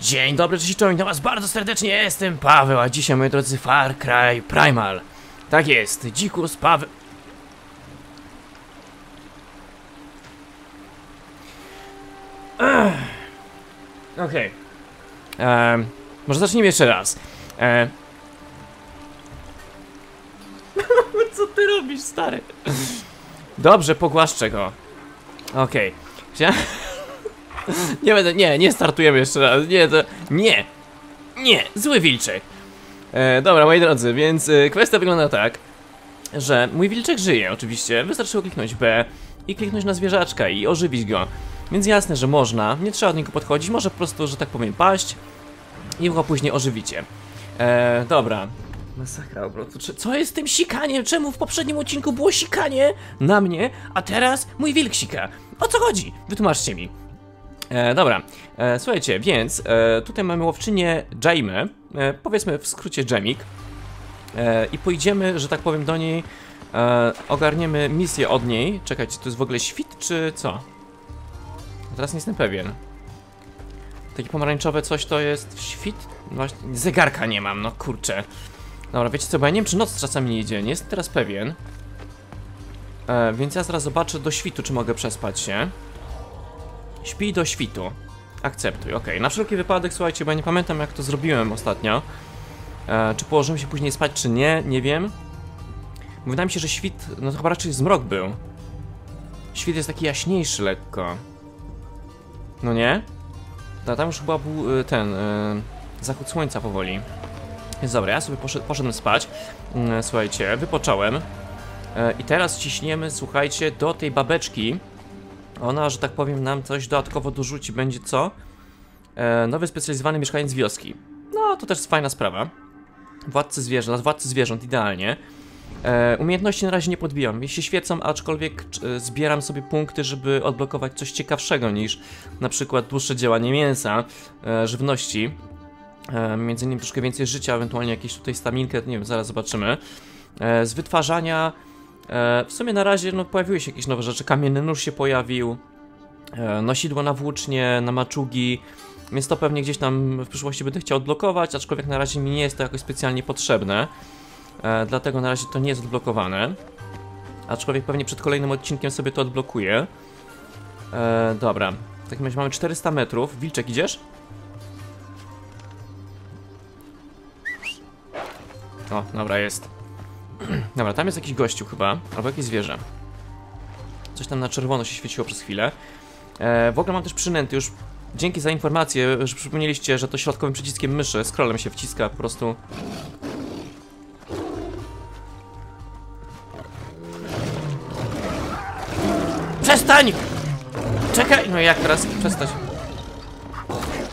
Dzień dobry, cześć, witam was bardzo serdecznie, jestem Paweł, a dzisiaj, moi drodzy, Far Cry Primal. Tak jest, dzikus Paweł. Okej. Może zacznijmy jeszcze raz. Co ty robisz, stary? Dobrze, pogłaszczę go. Okej. Nie będę, nie startujemy jeszcze raz. Nie, zły wilczek. Dobra, moi drodzy, więc kwestia wygląda tak, że mój wilczek żyje, oczywiście. Wystarczyło kliknąć B i kliknąć na zwierzaczka i ożywić go. Więc jasne, że można, nie trzeba od niego podchodzić, może po prostu, że tak powiem, paść i go później ożywicie. Dobra. Masakra, obrotu. Co jest z tym sikaniem? Czemu w poprzednim odcinku było sikanie na mnie, a teraz mój wilk sika? O co chodzi? Wytłumaczcie mi. Dobra, słuchajcie, więc tutaj mamy łowczynię Jaime, powiedzmy w skrócie Jamik, i pójdziemy, że tak powiem, do niej, ogarniemy misję od niej. Czekajcie, to jest w ogóle świt, czy co? Teraz nie jestem pewien. Takie pomarańczowe coś to jest świt? Właśnie, zegarka nie mam, no kurczę. Dobra, wiecie co, bo ja nie wiem, czy noc czasami nie idzie, nie jestem teraz pewien. Więc ja zaraz zobaczę do świtu, czy mogę przespać się. Śpij do świtu. Akceptuj, okej. Na wszelki wypadek, słuchajcie, bo ja nie pamiętam, jak to zrobiłem ostatnio. Czy położymy się później spać, czy nie, nie wiem. Wydaje mi się, że świt, no to chyba raczej zmrok był. Świt jest taki jaśniejszy lekko. No nie? No, tam już chyba był ten, zachód słońca powoli. Więc dobra, ja sobie poszedłem spać. Słuchajcie, wypocząłem. I teraz ciśniemy, słuchajcie, do tej babeczki. Ona, że tak powiem, nam coś dodatkowo dorzuci. Będzie co? Nowy specjalizowany mieszkaniec wioski. No, to też jest fajna sprawa. Władcy zwierząt, idealnie. Umiejętności na razie nie podbijam. Jeśli świecą, aczkolwiek zbieram sobie punkty, żeby odblokować coś ciekawszego niż na przykład dłuższe działanie mięsa, żywności. Między innymi troszkę więcej życia, ewentualnie jakieś tutaj staminkę, nie wiem, zaraz zobaczymy. Z wytwarzania... w sumie na razie no, pojawiły się jakieś nowe rzeczy. Kamienny nóż się pojawił, nosidło na włócznie, na maczugi. Więc to pewnie gdzieś tam w przyszłości będę chciał odblokować, aczkolwiek na razie mi nie jest to jakoś specjalnie potrzebne. Dlatego na razie to nie jest odblokowane. Aczkolwiek pewnie przed kolejnym odcinkiem sobie to odblokuję. Dobra, w takim razie mamy 400 metrów. Wilczek, idziesz? O, dobra, jest. Dobra, tam jest jakiś gościu chyba, albo jakieś zwierzę. Coś tam na czerwono się świeciło przez chwilę. W ogóle mam też przynęty już. Dzięki za informację, że przypomnieliście, że to środkowym przyciskiem myszy, scrollem się wciska po prostu. Przestań! Czekaj! No jak teraz przestać?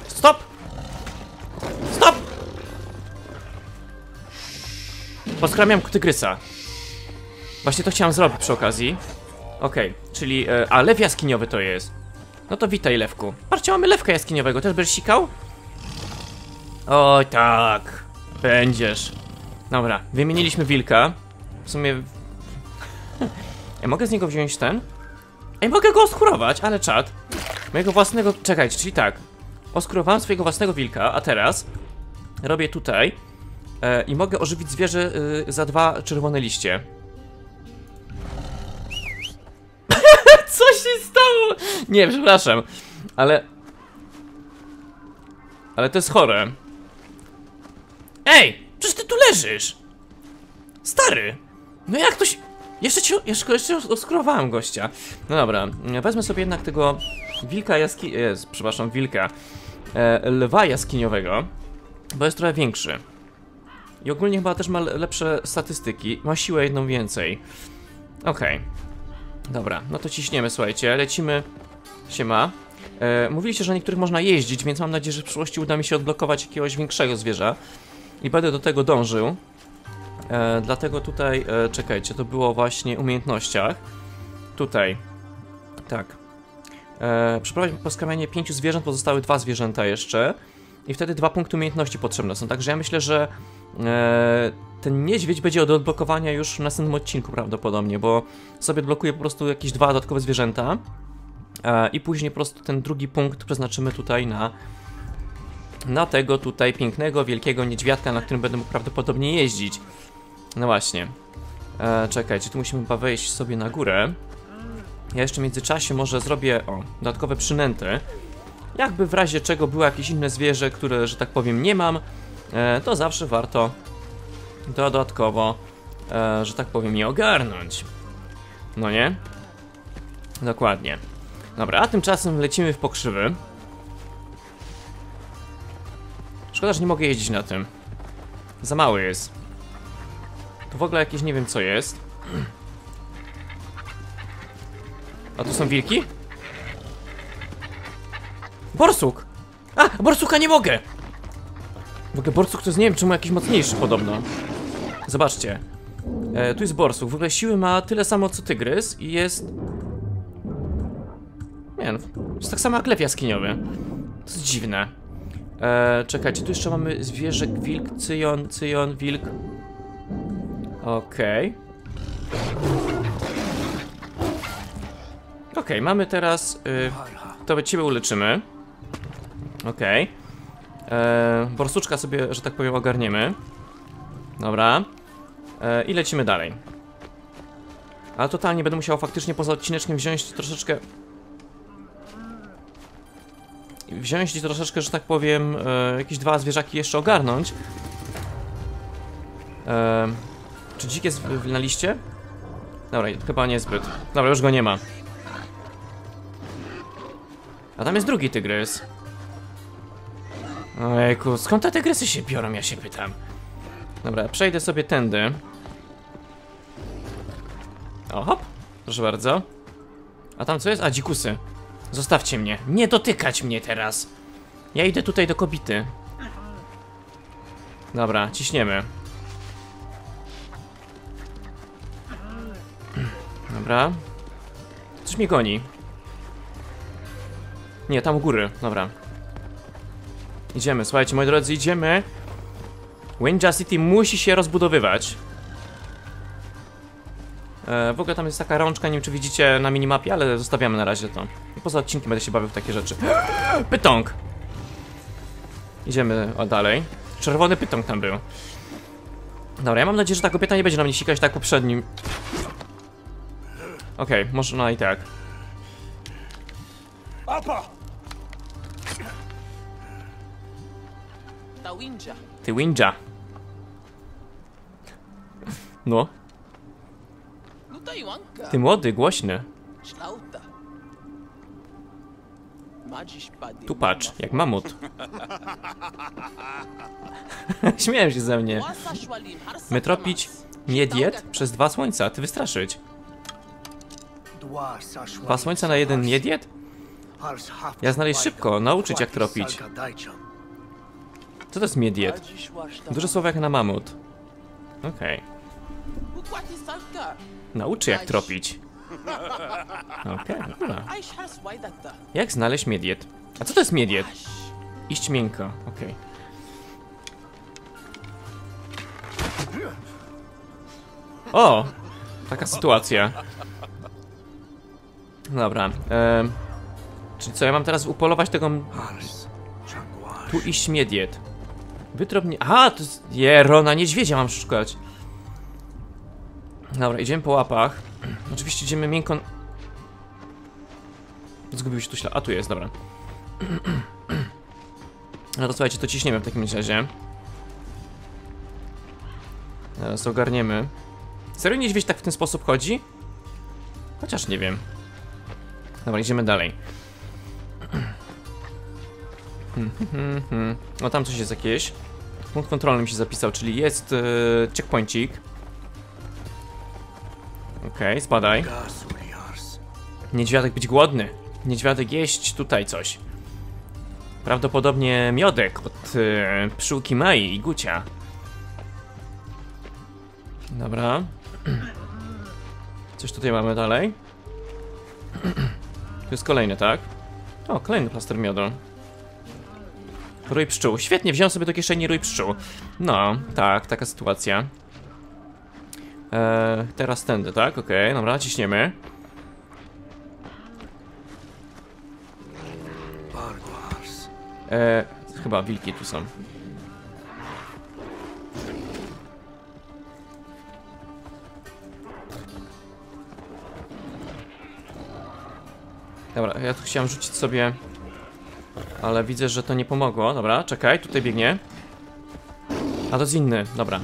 Stop! Poskramiam tygrysa. Właśnie to chciałem zrobić przy okazji. Okej, czyli... a, lew jaskiniowy to jest. No to witaj, lewku. Patrzcie, mamy lewka jaskiniowego. Też będziesz sikał? Oj, tak. Będziesz. Dobra, wymieniliśmy wilka. W sumie... ja mogę z niego wziąć ten? Ej, mogę go oskurować, ale czad. Mojego własnego... Czekajcie, czyli tak. Oskurowałem swojego własnego wilka, a teraz... robię tutaj... i mogę ożywić zwierzę za 2 czerwone liście. Co się stało? Nie, przepraszam. Ale to jest chore. Ej, przecież ty tu leżysz. Stary. No jak to się... Jeszcze oskurowałem gościa. No dobra, wezmę sobie jednak tego wilka przepraszam, wilka. Lwa jaskiniowego. Bo jest trochę większy. I ogólnie chyba też ma lepsze statystyki. Ma siłę jedną więcej. Okej. Dobra, no to ciśniemy, słuchajcie. Lecimy. Siema. Mówiliście, że niektórych można jeździć, więc mam nadzieję, że w przyszłości uda mi się odblokować jakiegoś większego zwierza. I będę do tego dążył. Dlatego tutaj... czekajcie, to było właśnie umiejętnościach. Tutaj. Tak. Przeprowadź poskramianie 5 zwierząt, pozostały 2 zwierzęta jeszcze. I wtedy 2 punkty umiejętności potrzebne są. Także ja myślę, że... ten niedźwiedź będzie do odblokowania już w następnym odcinku prawdopodobnie, bo sobie odblokuje po prostu jakieś 2 dodatkowe zwierzęta i później po prostu ten drugi punkt przeznaczymy tutaj na na tego tutaj pięknego, wielkiego niedźwiadka, na którym będę mógł prawdopodobnie jeździć. No właśnie. Czekajcie, tu musimy chyba wejść sobie na górę. Ja jeszcze w międzyczasie może zrobię, o, dodatkowe przynęty. Jakby w razie czego było jakieś inne zwierzę, które, że tak powiem, nie mam, to zawsze warto dodatkowo, że tak powiem, je ogarnąć. No nie? Dokładnie. Dobra, a tymczasem lecimy w pokrzywy. Szkoda, że nie mogę jeździć na tym. Za mały jest. Tu w ogóle jakieś nie wiem co jest. A tu są wilki? Borsuk! A! Borsuka nie mogę! W ogóle borsuk to jest, nie wiem czemu, jakiś mocniejszy podobno. Zobaczcie. Tu jest borsuk. W ogóle siły ma tyle samo co tygrys i jest... Nie no, jest tak samo jak lew jaskiniowy. To jest dziwne. Czekajcie, tu jeszcze mamy zwierzę, wilk, cyjon, wilk. Okej. Okej, mamy teraz... to ciebie uleczymy. Okej. Borsuczka sobie, że tak powiem, ogarniemy. Dobra. I lecimy dalej. Ale totalnie będę musiał faktycznie poza odcineczkiem wziąć troszeczkę... że tak powiem, jakieś dwa zwierzaki jeszcze ogarnąć. Czy dzik jest na liście? Dobra, chyba niezbyt. Dobra, już go nie ma. A tam jest drugi tygrys. Ojejku, skąd te tygrysy się biorą, ja się pytam. Dobra, przejdę sobie tędy. O, hop, proszę bardzo. A tam co jest? A, dzikusy. Zostawcie mnie, nie dotykać mnie teraz. Ja idę tutaj do kobity. Dobra, ciśniemy. Dobra. Coś mnie goni. Nie, tam u góry, dobra. Idziemy, słuchajcie, moi drodzy, idziemy. Windja City musi się rozbudowywać. W ogóle tam jest taka rączka, nie wiem czy widzicie na minimapie, ale zostawiamy na razie to. Poza odcinkiem będę się bawił w takie rzeczy. Pytąg! Idziemy dalej. Czerwony pytąg tam był. Dobra, ja mam nadzieję, że ta kobieta nie będzie na mnie sikać tak poprzednim. Okej, można i tak. Ty Windja. No. Ty młody, głośny. Tu patrz, jak mamut. Śmiałem się ze mnie. My tropić niediet przez 2 słońca, ty wystraszyć. 2 słońca na 1 niediet? Ja znaleźć szybko, nauczyć jak tropić. Co to jest miediet? Duże słowo jak na mamut. Okej. Nauczy jak tropić. Okej, dobra. Jak znaleźć miediet? A co to jest miediet? Iść miękko, okej. O! Taka sytuacja. Dobra, czyli co, ja mam teraz upolować tego... Tu iść miediet. Wytrobnie... Aha, to jest... Jerona, niedźwiedzia mam szukać. Dobra, idziemy po łapach. Oczywiście idziemy miękko... Zgubił się tu ślad... A, tu jest, dobra. No to słuchajcie, to ciśniemy w takim razie. Zaraz ogarniemy. Serio niedźwiedź tak w ten sposób chodzi? Chociaż nie wiem. Dobra, idziemy dalej. No tam coś jest jakieś. Punkt kontrolny mi się zapisał, czyli jest checkpointik. Okej, spadaj. Niedźwiadek być głodny. Niedźwiadek jeść tutaj coś. Prawdopodobnie miodek od pszczółki Mai i Gucia. Dobra. Coś tutaj mamy dalej. Tu jest kolejny, tak? O, kolejny plaster miodu. Rój pszczół. Świetnie, wziąłem sobie do kieszeni rój pszczół. No, tak, taka sytuacja. Teraz tędy, tak? Okej, dobra, ciśniemy. Chyba wilki tu są. Dobra, ja tu chciałem rzucić sobie, ale widzę, że to nie pomogło. Dobra, czekaj, tutaj biegnie. A to jest inny, dobra.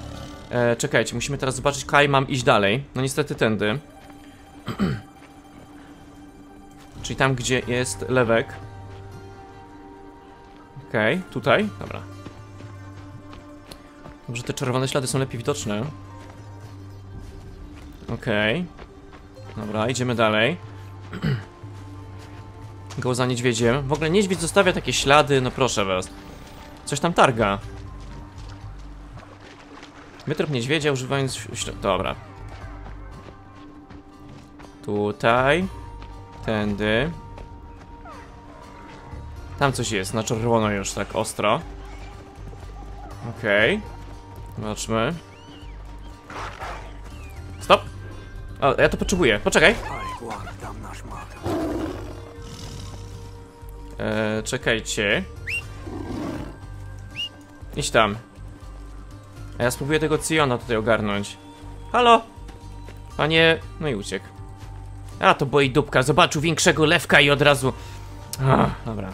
Czekajcie, musimy teraz zobaczyć, kaj mam iść dalej. No niestety tędy. Czyli tam, gdzie jest lewek. Okej, tutaj, dobra. Może te czerwone ślady są lepiej widoczne. Okej. Dobra, idziemy dalej. Go za niedźwiedziem. W ogóle niedźwiedź zostawia takie ślady, no proszę was. Coś tam targa. Wytrup niedźwiedzia używając... Dobra. Tutaj. Tędy. Tam coś jest, na czerwono już tak ostro. Okej. Zobaczmy. Stop! O, ja to potrzebuję, poczekaj! Czekajcie. Idź tam. A ja spróbuję tego Ciona tutaj ogarnąć. Halo! Panie... No i uciekł. A to boi dupka, zobaczył większego lewka i od razu... Ach, dobra.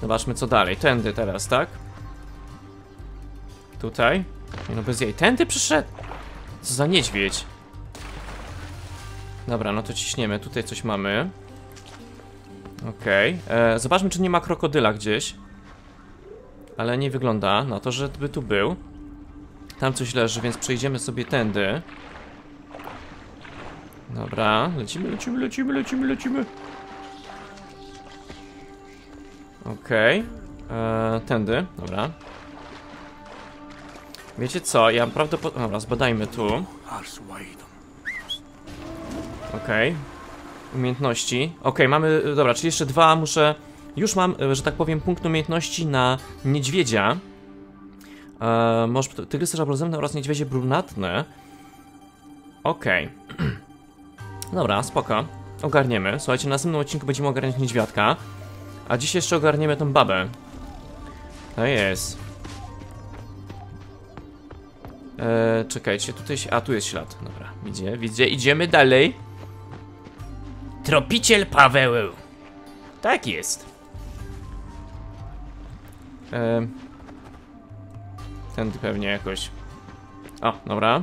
Zobaczmy co dalej, tędy teraz, tak? Tutaj? Nie, no bez jej, tędy przyszedł? Co za niedźwiedź. Dobra, no to ciśniemy, tutaj coś mamy. Okej, zobaczmy czy nie ma krokodyla gdzieś. Ale nie wygląda na to, żeby tu był. Tam coś leży, więc przejdziemy sobie tędy. Dobra, lecimy, lecimy, lecimy, lecimy, lecimy. Okej, tędy, dobra. Wiecie co, ja prawdopodobnie... Dobra, zbadajmy tu. Okej. Umiejętności. Okej, mamy... Dobra, czyli jeszcze dwa muszę... Już mam, że tak powiem, punkt umiejętności na niedźwiedzia. Może tygrysy żablozębne oraz niedźwiedzie brunatne. Okej. Dobra, spoko. Ogarniemy. Słuchajcie, na następnym odcinku będziemy ogarniać niedźwiadka. A dzisiaj jeszcze ogarniemy tą babę. To jest. Czekajcie, tutaj się... A, tu jest ślad. Dobra, widzę. Idziemy dalej. Tropiciel Paweł. Tak jest. Tędy pewnie jakoś. O, dobra.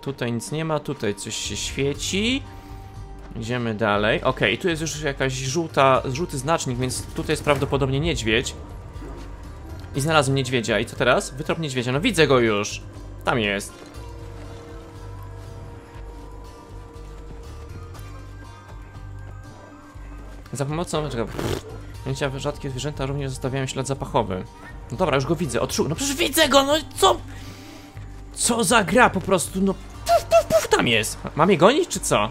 Tutaj nic nie ma, tutaj coś się świeci. Idziemy dalej. Okej, tu jest już jakaś żółty znacznik, więc tutaj jest prawdopodobnie niedźwiedź. I znalazłem niedźwiedzia. I co teraz? Wytrop niedźwiedzia. No widzę go już. Tam jest. Za pomocą... Czekaj. Rzadkie zwierzęta również zostawiają ślad zapachowy. No dobra, już go widzę. No przecież widzę go! No co? Co za gra po prostu? No puf, puf, puf, tam jest. Mam je gonić czy co?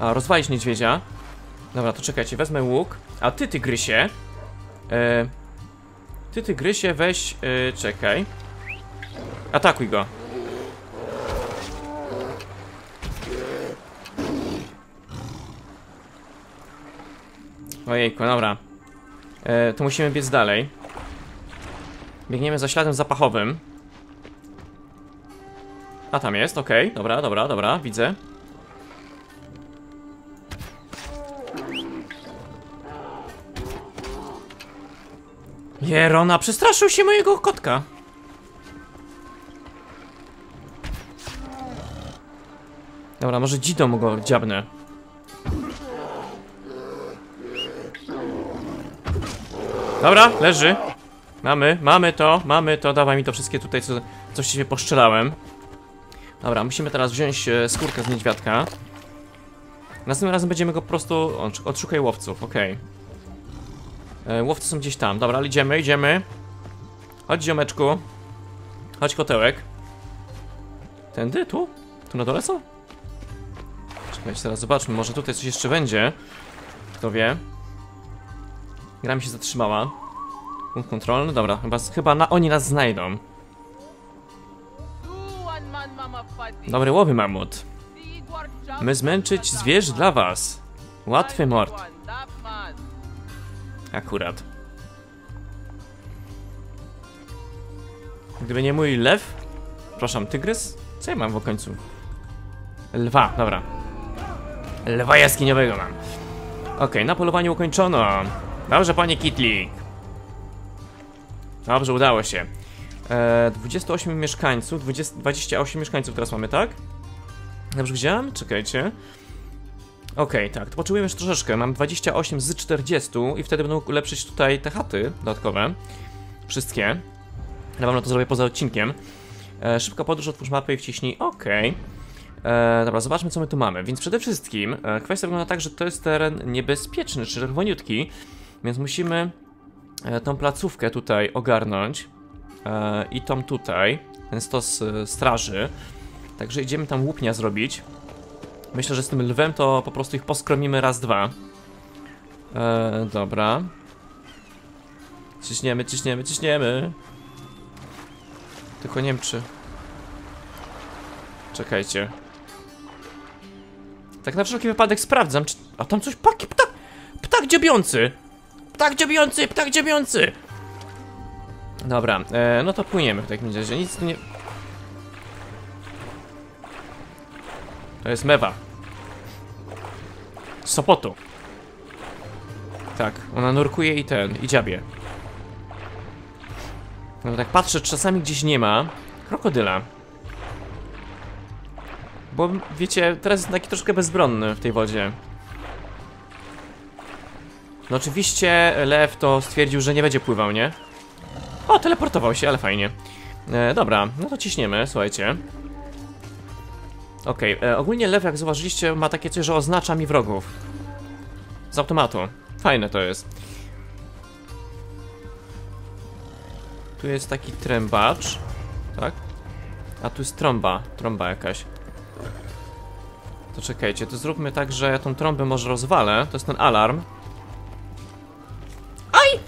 A, rozwalić niedźwiedzia. Dobra, to czekajcie, wezmę łuk. A ty, tygrysie. Ty, tygrysie, weź... czekaj. Atakuj go. Ojejku, dobra. To musimy biec dalej. Biegniemy za śladem zapachowym. A tam jest, okej. Dobra, dobra, dobra, widzę. Jerona, przestraszył się mojego kotka. Dobra, może dzidą mu go dziabnę. Dobra, leży. Mamy to, dawaj mi to wszystkie tutaj, coś się poszczelałem. Dobra, musimy teraz wziąć skórkę z niedźwiadka. Następnym razem będziemy go po prostu... Odszukaj łowców, okej. Łowcy są gdzieś tam, dobra, idziemy. Chodź ziomeczku. Chodź kotełek. Tędy, tu? Tu na dole są? Czekajcie, teraz zobaczmy, może tutaj coś jeszcze będzie. Kto wie. Gra mi się zatrzymała. Punkt kontrolny, dobra, oni nas znajdą. Dobry łowy, mamut. My zmęczyć zwierz dla was. Łatwy mord. Akurat. Gdyby nie mój lew. Przepraszam, tygrys? Co ja mam w końcu? Lwa, dobra. Lwa jaskiniowego mam. Okej, na polowaniu ukończono. Dobrze, panie Kitlik. Dobrze, udało się. 28 mieszkańców, 28 mieszkańców teraz mamy, tak? Dobrze widziałem? Czekajcie. Okej, tak, to potrzebujemy jeszcze troszeczkę. Mam 28 z 40 i wtedy będę mógł ulepszyć tutaj te chaty dodatkowe. Wszystkie. Ja wam to zrobię poza odcinkiem. Szybka podróż, otwórz mapę i wciśnij. Okej. Dobra, zobaczmy co my tu mamy. Więc przede wszystkim kwestia wygląda tak, że to jest teren niebezpieczny, czy czerwoniutki. Więc musimy tą placówkę tutaj ogarnąć. I tą tutaj. Ten stos straży. Także idziemy tam łupnia zrobić. Myślę, że z tym lwem to po prostu ich poskromimy raz, dwa. Dobra. Ciśniemy, ciśniemy, ciśniemy. Tylko nie wiem czy... Czekajcie. Tak na wszelki wypadek sprawdzam czy... A tam coś... Ptak dziobiący! Ptak dziobiący! Ptak dziobiący! Dobra, no to płyniemy w takim razie. Nic tu nie... To jest Mewa Sopotu. Tak, ona nurkuje i i dziabie. No tak patrzę, czasami gdzieś nie ma krokodyla. Bo wiecie, teraz jest taki troszkę bezbronny w tej wodzie. No oczywiście lew to stwierdził, że nie będzie pływał, nie? O, teleportował się, ale fajnie. Dobra, no to ciśniemy, słuchajcie. Okej, ogólnie lew, jak zauważyliście, ma takie coś, że oznacza mi wrogów. Z automatu. Fajne to jest. Tu jest taki trębacz. Tak? A tu jest trąba. Trąba jakaś. To czekajcie, to zróbmy tak, że ja tą trąbę może rozwalę. To jest ten alarm. Aj!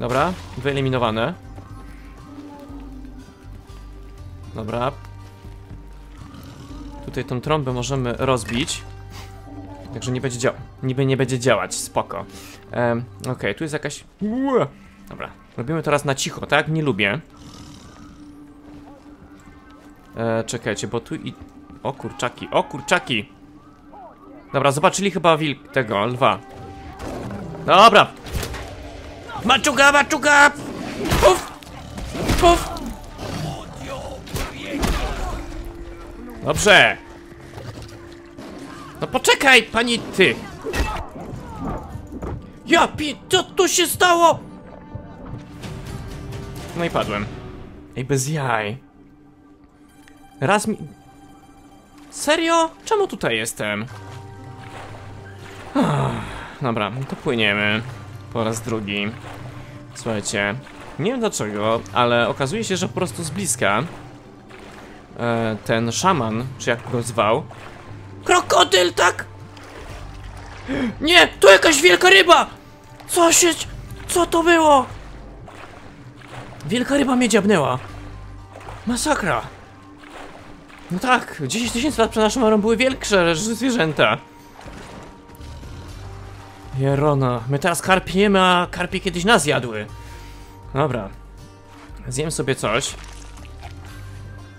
Dobra, wyeliminowane. Dobra. Tutaj tą trąbę możemy rozbić. Także nie będzie niby nie będzie działać, spoko. Okej, tu jest jakaś... Dobra, robimy to raz na cicho, tak? Nie lubię. Czekajcie, bo tu i... O kurczaki, o kurczaki! Dobra, zobaczyli chyba tego, lwa. Dobra! Maczuga, maczuga! Puf! Puf! Dobrze! No poczekaj, pani ty! Ja co tu się stało? No i padłem. Ej, bez jaj. Raz mi... Serio? Czemu tutaj jestem? Dobra, to płyniemy. Po raz drugi. Słuchajcie, nie wiem dlaczego, ale okazuje się, że po prostu z bliska ten szaman, czy jak go zwał... Krokodyl, tak? Nie, tu jakaś wielka ryba! Co to było? Wielka ryba mnie dziabnęła. Masakra. No tak, 10 tysięcy lat przed naszą erą były większe zwierzęta. Jerona, my teraz karpimy, a karpie kiedyś nas jadły. Dobra. Zjem sobie coś.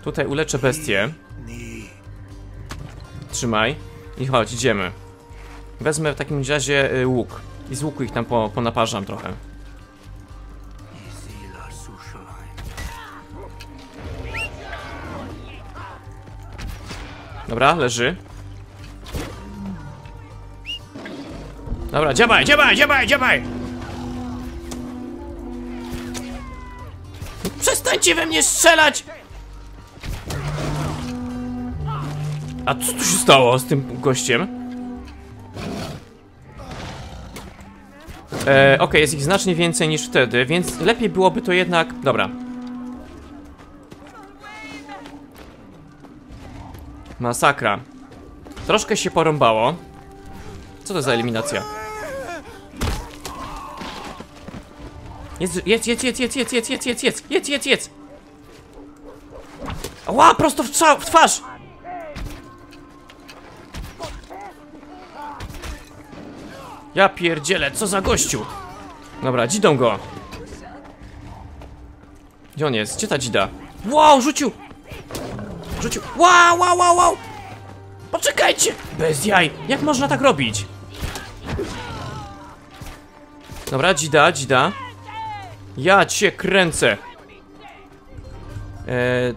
Tutaj uleczę bestię. Trzymaj. I chodź, idziemy. Wezmę w takim razie łuk. I z łuku ich tam ponaparzam trochę. Dobra, leży. Dobra, działaj, działaj, działaj, działaj! Przestańcie we mnie strzelać! A co tu się stało z tym gościem? Okej, jest ich znacznie więcej niż wtedy, więc lepiej byłoby to jednak... Dobra. Masakra. Troszkę się porąbało. Co to za eliminacja? Jedz. Ła, prosto w twarz! Ja pierdzielę, co za gościu. Dobra, dzidą go. Gdzie on jest? Gdzie ta dzida? Wow, rzucił! Rzucił! Wow, wow, wow, wow! Poczekajcie! Bez jaj! Jak można tak robić? Dobra, dzida, dzida. Ja cię kręcę.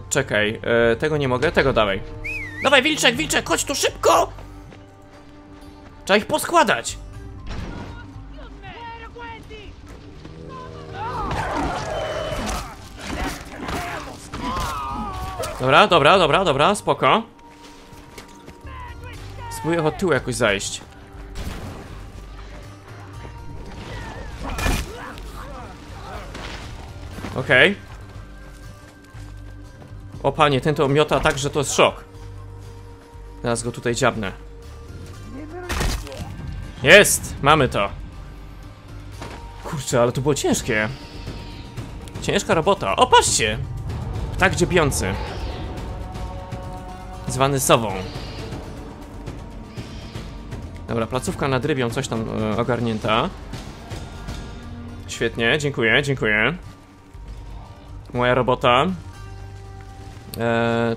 Czekaj, tego nie mogę, tego dawaj. Dawaj, wilczek, wilczek, chodź tu szybko! Trzeba ich poskładać. Dobra, dobra, dobra, dobra, spoko. Spróbuję od tyłu jakoś zajść. Okej. O panie, ten to miota tak, że to jest szok. Teraz go tutaj dziabnę. Jest! Mamy to. Kurczę, ale to było ciężkie. Ciężka robota. O, patrzcie! Ptak dziobiący. Zwany sową. Dobra, placówka nad rybią, coś tam ogarnięta. Świetnie, dziękuję, dziękuję. Moja robota.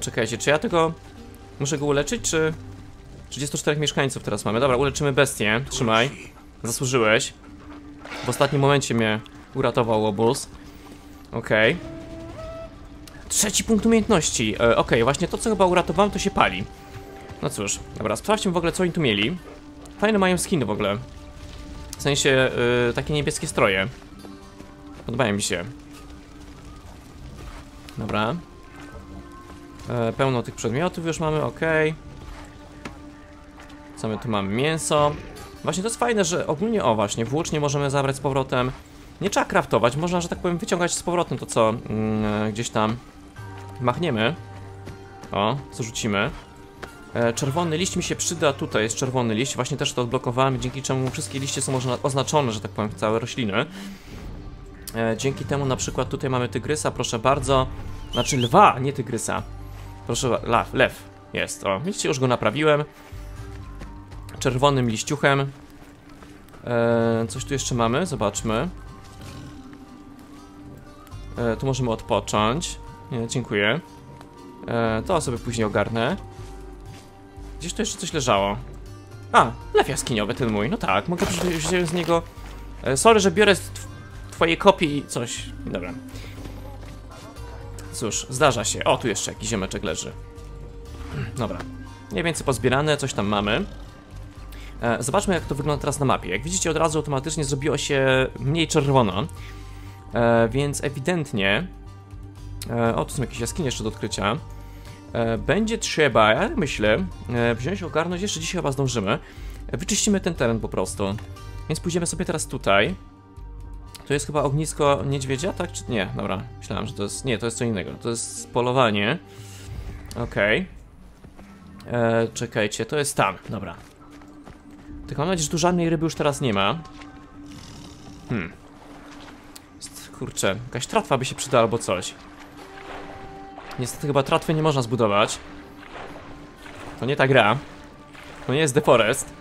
Czekajcie, czy ja tego... Muszę go uleczyć, czy... 34 mieszkańców teraz mamy. Dobra, uleczymy bestię. Trzymaj. Zasłużyłeś. W ostatnim momencie mnie uratował obóz. Okej. Trzeci punkt umiejętności. Okej, właśnie to, co chyba uratowałem, to się pali. No cóż, dobra, sprawdźmy w ogóle, co oni tu mieli. Fajne mają skiny w ogóle. W sensie, takie niebieskie stroje. Podobają mi się. Dobra. Pełno tych przedmiotów już mamy, okej. Co my tu mamy? Mięso. Właśnie to jest fajne, że ogólnie, o właśnie, włócznie możemy zabrać z powrotem. Nie trzeba craftować, można, że tak powiem, wyciągać z powrotem to, co gdzieś tam machniemy. O, co rzucimy. Czerwony liść mi się przyda, tutaj jest czerwony liść, właśnie też to odblokowałem, dzięki czemu wszystkie liście są może oznaczone, że tak powiem, całe rośliny. Dzięki temu na przykład tutaj mamy tygrysa, proszę bardzo. Znaczy lwa, nie tygrysa. Proszę, lew jest, o, widzicie, już go naprawiłem. Czerwonym liściuchem. Coś tu jeszcze mamy, zobaczmy. Tu możemy odpocząć. Nie, dziękuję. To sobie później ogarnę. Gdzieś tu jeszcze coś leżało. A, lew jaskiniowy, ten mój. No tak, mogę wziąć z niego. Sorry, że biorę z twojej kopii i coś. Dobra. Cóż, zdarza się. O, tu jeszcze jakiś ziemeczek leży. Dobra. Mniej więcej pozbierane, coś tam mamy. Zobaczmy, jak to wygląda teraz na mapie. Jak widzicie, od razu automatycznie zrobiło się mniej czerwono. Więc ewidentnie... o, tu są jakieś jaskinie jeszcze do odkrycia. Będzie trzeba, ja myślę, wziąć, ogarnąć, jeszcze dzisiaj chyba zdążymy. Wyczyścimy ten teren po prostu. Więc pójdziemy sobie teraz tutaj. To jest chyba ognisko niedźwiedzia, tak? Czy nie? Dobra, myślałem, że to jest... Nie, to jest co innego. To jest polowanie. Okej. Czekajcie, to jest tam. Dobra. Tylko mam nadzieję, że tu żadnej ryby już teraz nie ma. Kurczę, jakaś tratwa by się przydała albo coś. Niestety chyba tratwy nie można zbudować. To nie ta gra. To nie jest The Forest.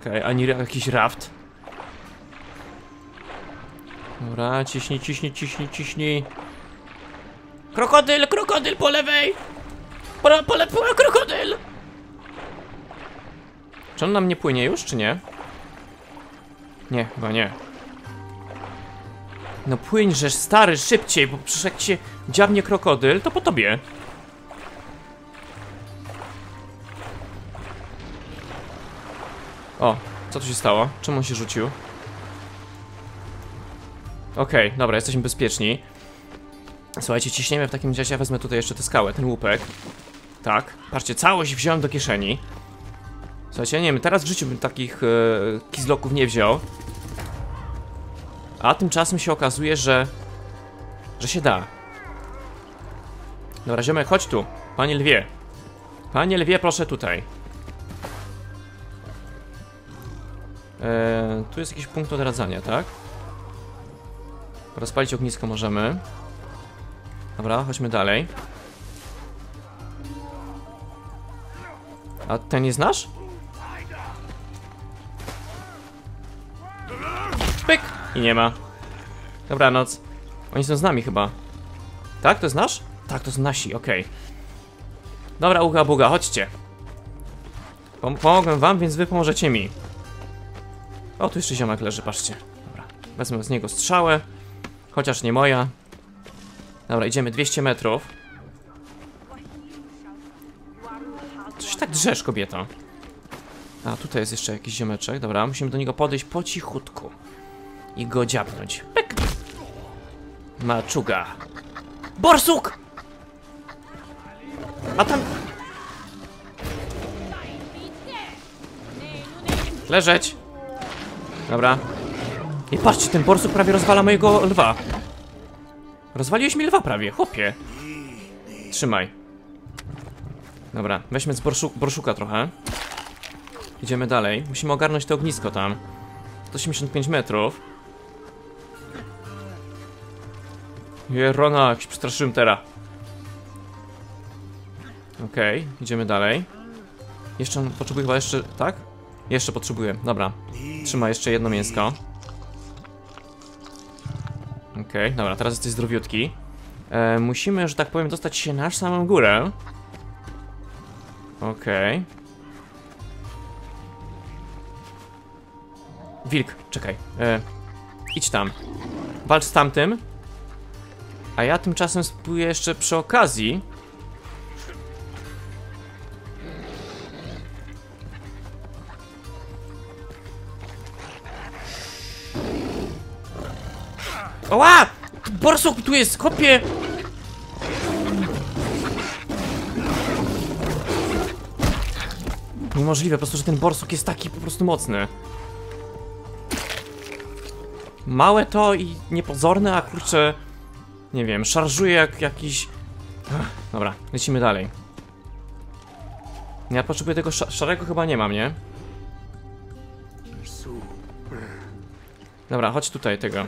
Okej, ani jakiś raft. Dobra, ciśnij, ciśnij, ciśnij, ciśnij. Krokodyl, krokodyl po lewej! Krokodyl! Czy on na mnie płynie już, czy nie? Nie, chyba nie. No płyń, że stary, szybciej, bo przecież jak się dziabnie krokodyl, to po tobie. O, co tu się stało? Czemu on się rzucił? Okej, dobra, jesteśmy bezpieczni. Słuchajcie, ciśniemy w takim razie, ja wezmę tutaj jeszcze tę skałę, ten łupek. Tak, patrzcie, całość wziąłem do kieszeni. Słuchajcie, ja nie wiem, teraz w życiu bym takich kizloków nie wziął. A tymczasem się okazuje, że się da. Dobra, ziomek, chodź tu. Panie lwie. Panie lwie, proszę tutaj. Tu jest jakiś punkt odradzania, tak? Rozpalić ognisko możemy. Dobra, chodźmy dalej. A ten jest nasz? I nie ma. Dobranoc. Oni są z nami chyba. Tak? To jest nasz? Tak, to są nasi, okej. Dobra, uga buga, chodźcie. Pomogłem wam, więc wy pomożecie mi. O, tu jeszcze ziomek leży, patrzcie. Dobra, wezmę z niego strzałę. Chociaż nie moja. Dobra, idziemy 200 metrów. Coś tak drzesz, kobieto. A, tutaj jest jeszcze jakiś ziomeczek. Dobra, musimy do niego podejść po cichutku. I go dziabnąć. Pyk! Maczuga. Borsuk! A tam... Leżeć! Dobra. I patrzcie, ten borsuk prawie rozwala mojego lwa. Rozwaliłeś mi lwa prawie, chłopie. Trzymaj. Dobra, weźmy z borszuka trochę. Idziemy dalej. Musimy ogarnąć to ognisko tam. 185 metrów. Jerona, jak się przestraszyłem teraz. Okej, idziemy dalej. Jeszcze on potrzebuje chyba jeszcze, tak? Jeszcze potrzebuję, dobra. Trzyma jeszcze jedno mięsko. Okej, dobra, teraz jesteś zdrowiutki. Musimy, że tak powiem, dostać się na samą górę. Okej. Wilk, czekaj. Idź tam. Walcz z tamtym. A ja tymczasem spróbuję jeszcze przy okazji. Oła! Borsuk tu jest, kopie! Niemożliwe, po prostu, że ten borsuk jest taki po prostu mocny. Małe to i niepozorne, a kurczę... Nie wiem, szarżuje jak jakiś... Ach, dobra, lecimy dalej. Ja potrzebuję tego szarego, chyba nie mam, nie? Dobra, chodź tutaj tego.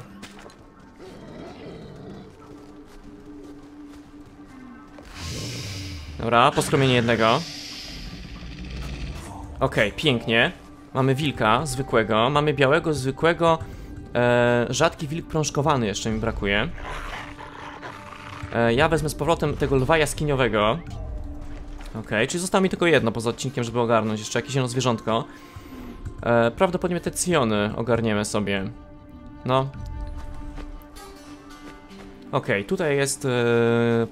Dobra, poskromienie jednego. Okej, pięknie. Mamy wilka zwykłego, mamy białego zwykłego. Rzadki wilk prążkowany jeszcze mi brakuje. Ja wezmę z powrotem tego lwa jaskiniowego. Okej, czyli zostało mi tylko jedno poza odcinkiem, żeby ogarnąć jeszcze jakieś jedno zwierzątko. Prawdopodobnie te cyjony ogarniemy sobie. No. Okej, tutaj jest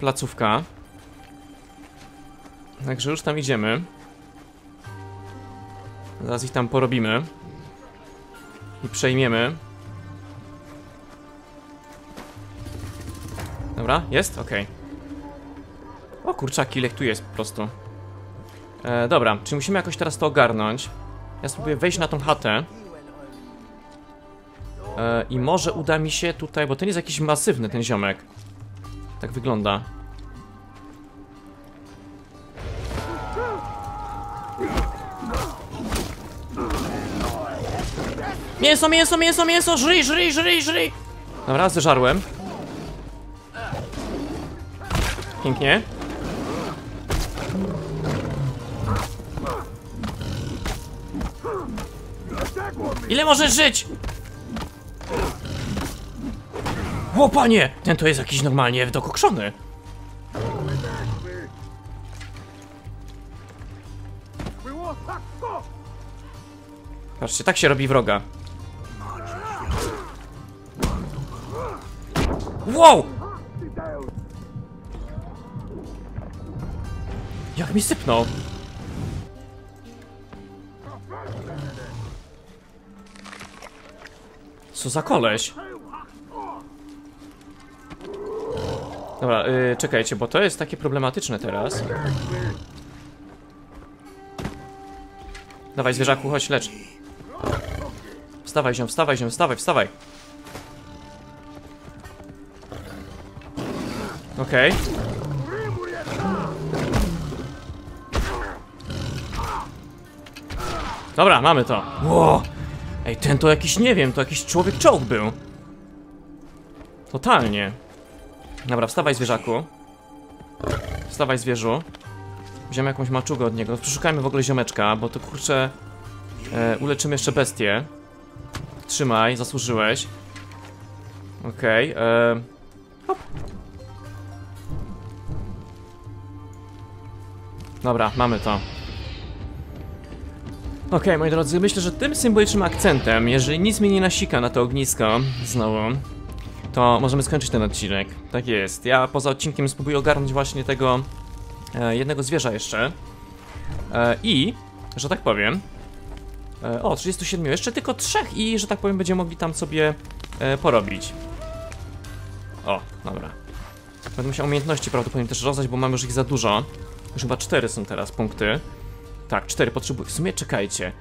placówka. Także już tam idziemy. Zaraz ich tam porobimy. I przejmiemy. Dobra, jest? Okej. O kurczaki, ile tu jest po prostu. Dobra, czyli musimy jakoś teraz to ogarnąć. Ja spróbuję wejść na tą chatę. I może uda mi się tutaj, bo ten jest jakiś masywny, ten ziomek. Tak wygląda. Mięso, mięso, mięso, mięso! Żryj, żryj, żryj, żryj! Dobra, zeżarłem. Pięknie. Ile możesz żyć? O panie! Ten to jest jakiś normalnie dokokszony. Patrzcie, tak się robi wroga. Wow! Jak mi sypnął! Co za koleś? Dobra, czekajcie, bo to jest takie problematyczne teraz. Dawaj zwierzaku, chodź, lecz. Wstawaj ziom, wstawaj ziom, wstawaj, wstawaj. Okej. Dobra, mamy to. Wow. Ej, ten to jakiś, nie wiem, to jakiś człowiek czołg był. Totalnie. Dobra, wstawaj zwierzaku. Wstawaj zwierzu. Wziąłem jakąś maczugę od niego. Przeszukajmy w ogóle ziomeczka, bo to kurczę... uleczymy jeszcze bestię. Trzymaj, zasłużyłeś. Okej, hop. Dobra, mamy to. Okej, moi drodzy, myślę, że tym symbolicznym akcentem, jeżeli nic mi nie nasika na to ognisko znowu, to możemy skończyć ten odcinek. Tak jest, ja poza odcinkiem spróbuję ogarnąć właśnie tego jednego zwierza jeszcze. I, że tak powiem, o, 37, jeszcze tylko 3 i, że tak powiem, będziemy mogli tam sobie porobić. O, dobra. Będę musiał umiejętności prawdopodobnie też rozdać, bo mamy już ich za dużo. Już chyba 4 są teraz punkty. Tak, 4 potrzebuję. W sumie czekajcie.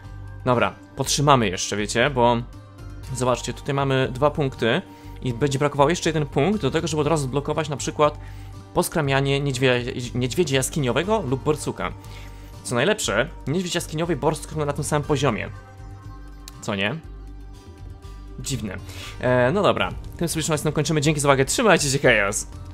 Dobra, potrzymamy jeszcze, wiecie, bo zobaczcie, tutaj mamy 2 punkty i będzie brakowało jeszcze 1 punkt do tego, żeby od razu zblokować na przykład poskramianie niedźwiedzia jaskiniowego lub borsuka. Co najlepsze, niedźwiedź jaskiniowy i borsuk są na tym samym poziomie. Co nie? Dziwne. No dobra, tym symbolicznym kończymy. Dzięki za uwagę, trzymajcie się, chaos!